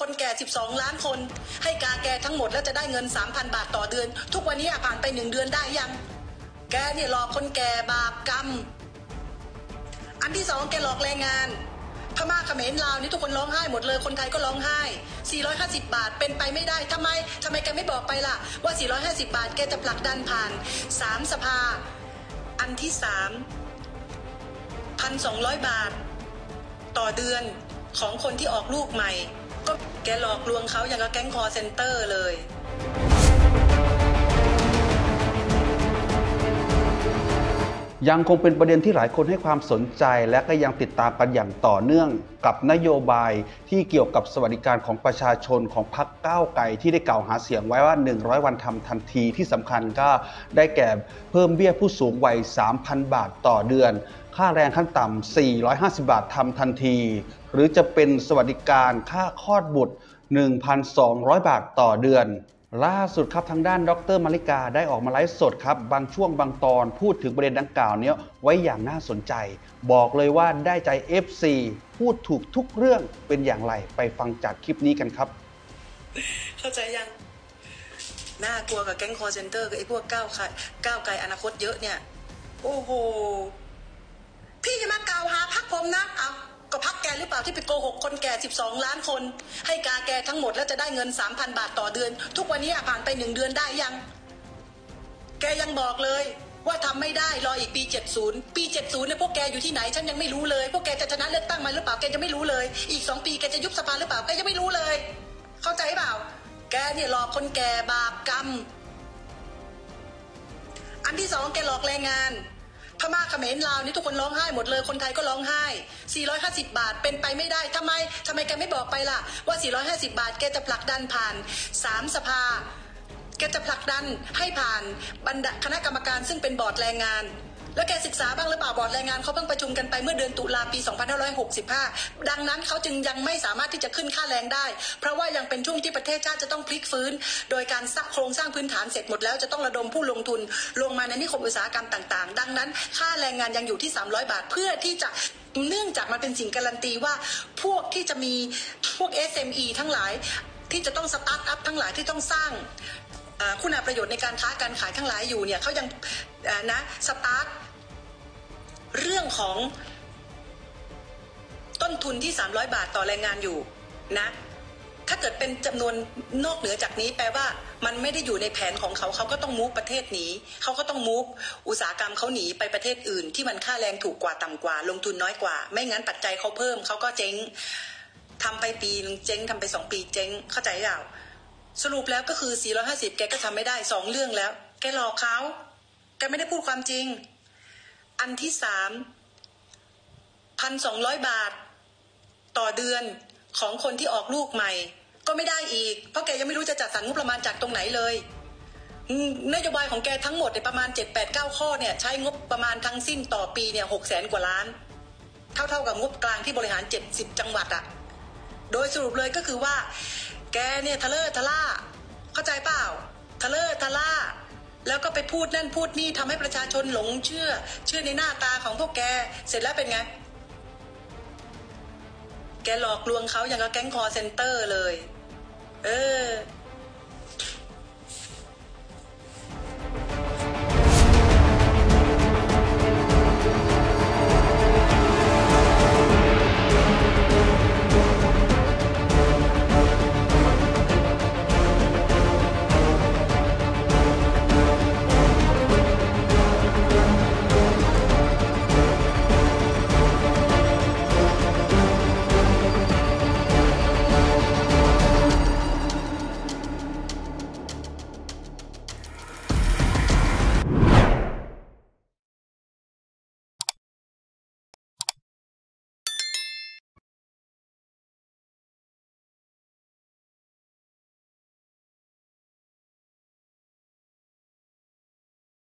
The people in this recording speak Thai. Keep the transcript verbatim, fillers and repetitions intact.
คนแก่สิบสองล้านคนให้กาแกทั้งหมดแล้วจะได้เงิน สามพัน บาทต่อเดือนทุกวันนี้ผ่านไปหนึ่งเดือนได้ยังแกเนี่ยหลอกคนแก่บาปกรรมอันที่สองแกหลอกแรงงานพม่าเขมรลาวนี่ทุกคนร้องไห้หมดเลยคนไทยก็ร้องไห้สี่ร้อยห้าสิบบาทเป็นไปไม่ได้ทำไมทำไมแกไม่บอกไปล่ะว่าสี่ร้อยห้าสิบบาทแกจะผลักดันผ่านสามสภาอันที่สาม หนึ่งพันสองร้อยบาทต่อเดือนของคนที่ออกลูกใหม่ก็แกหลอกลวงเขาอย่างกับแก๊งคอเซ็นเตอร์เลยยังคงเป็นประเด็นที่หลายคนให้ความสนใจและก็ยังติดตามกันอย่างต่อเนื่องกับนโยบายที่เกี่ยวกับสวัสดิการของประชาชนของพรรคก้าวไกลที่ได้กล่าวหาเสียงไว้ว่าหนึ่งร้อยวันทำทันทีที่สำคัญก็ได้แก่เพิ่มเบี้ยผู้สูงวัย สามพัน บาทต่อเดือนค่าแรงขั้นต่ำสี่ร้อยห้าสิบบาททำทันทีหรือจะเป็นสวัสดิการค่าคลอดบุตร หนึ่งพันสองร้อย บาทต่อเดือนล่าสุดครับทางด้านดร.มาริกาได้ออกมาไลฟ์สดครับบางช่วงบางตอนพูดถึงประเด็นดังกล่าวนี้ไว้อย่างน่าสนใจบอกเลยว่าได้ใจ เอฟ ซี พูดถูกทุกเรื่องเป็นอย่างไรไปฟังจากคลิปนี้กันครับเข้าใจยังน่ากลัวกับแก๊งคอลเซ็นเตอร์กับไอ้พวกก้าวไกลก้าวไกลอนาคตเยอะเนี่ยโอ้โหพี่จะมากล่าวหาพรรคผมนะเอาก็พรรคแกหรือเปล่าที่ไปโกหกคนแก่สิบสองล้านคนให้กาแกทั้งหมดแล้วจะได้เงิน สามพัน บาทต่อเดือนทุกวันนี้ผ่านไปหนึ่งเดือนได้ยังแกยังบอกเลยว่าทำไม่ได้รออีกปีเจ็ดสิบปีเจ็ดสิบเนี่ยพวกแกอยู่ที่ไหนฉันยังไม่รู้เลยพวกแกจะชนะเลือกตั้งมาหรือเปล่าแกจะไม่รู้เลยอีกสองปีแกจะยุบสภาหรือเปล่าแกยังไม่รู้เลยเข้าใจเปล่าแกเนี่ยหลอกคนแก่บาปกรรมอันที่สองแกหลอกแรงงานพม่าเขมรลาวนี่ทุกคนร้องไห้หมดเลยคนไทยก็ร้องไห้สี่ร้อยห้าสิบบาทเป็นไปไม่ได้ทำไมทำไมแกไม่บอกไปล่ะว่าสี่ร้อยห้าสิบบาทแกจะผลักดันผ่านสามสภาแกจะผลักดันให้ผ่านบรรดาคณะกรรมการซึ่งเป็นบอร์ดแรงงานแล้วแกศึกษาบ้างหรือเปล่าบอร์ดแรงงานเขาเพิ่งประชุมกันไปเมื่อเดือนตุลาปีสองพันห้าร้อยหกสิบห้าดังนั้นเขาจึงยังไม่สามารถที่จะขึ้นค่าแรงได้เพราะว่ายังเป็นช่วงที่ประเทศชาติจะต้องพลิกฟื้นโดยการสร้างโครงสร้างพื้นฐานเสร็จหมดแล้วจะต้องระดมผู้ลงทุนลงมาในนิคมอุตสาหกรรมต่างๆดังนั้นค่าแรงงานยังอยู่ที่สามร้อยบาทเพื่อที่จะเนื่องจากมันเป็นสิ่งการันตีว่าพวกที่จะมีพวก เอส เอ็ม อี ทั้งหลายที่จะต้องสตาร์ทอัพทั้งหลายที่ต้องสร้างคุณประโยชน์ในการค้าการขายทั้งหลายอยู่เนี่ยเขายังนะสตาร์ทเรื่องของต้นทุนที่สามร้อยบาทต่อแรงงานอยู่นะถ้าเกิดเป็นจำนวนนอกเหนือจากนี้แปลว่ามันไม่ได้อยู่ในแผนของเขาเขาก็ต้องมูฟประเทศหนีเขาก็ต้องมูฟอุตสาหกรรมเขาหนีไปประเทศอื่นที่มันค่าแรงถูกกว่าต่ำกว่าลงทุนน้อยกว่าไม่งั้นปัจจัยเขาเพิ่มเขาก็เจ๊งทำไปปีนึงเจ๊งทำไปสองปีเจ๊งเข้าใจหรือเปล่าสรุปแล้วก็คือสี่ร้อยห้าสิบแกก็ทำไม่ได้สองเรื่องแล้วแกหลอกเขาแกไม่ได้พูดความจริงอันที่สาม หนึ่งพันสองร้อย บาทต่อเดือนของคนที่ออกลูกใหม่ก็ไม่ได้อีกเพราะแกยังไม่รู้จะจัดสรรงบประมาณจากตรงไหนเลยนโยบายของแกทั้งหมดในประมาณ เจ็ด แปด เก้า ข้อเนี่ยใช้งบประมาณทั้งสิ้นต่อปีเนี่ยหกแสนกว่าล้านเท่าๆกับงบกลางที่บริหารเจ็ดสิบจังหวัดอะโดยสรุปเลยก็คือว่าแกเนี่ยทะเลอะทะล่าเข้าใจเปล่าทะเลอะทะล่าแล้วก็ไปพูดนั่นพูดนี่ทำให้ประชาชนหลงเชื่อเชื่อในหน้าตาของพวกแกเสร็จแล้วเป็นไงแกหลอกลวงเขาอย่างกับแก๊งคอลเซ็นเตอร์เลยเออ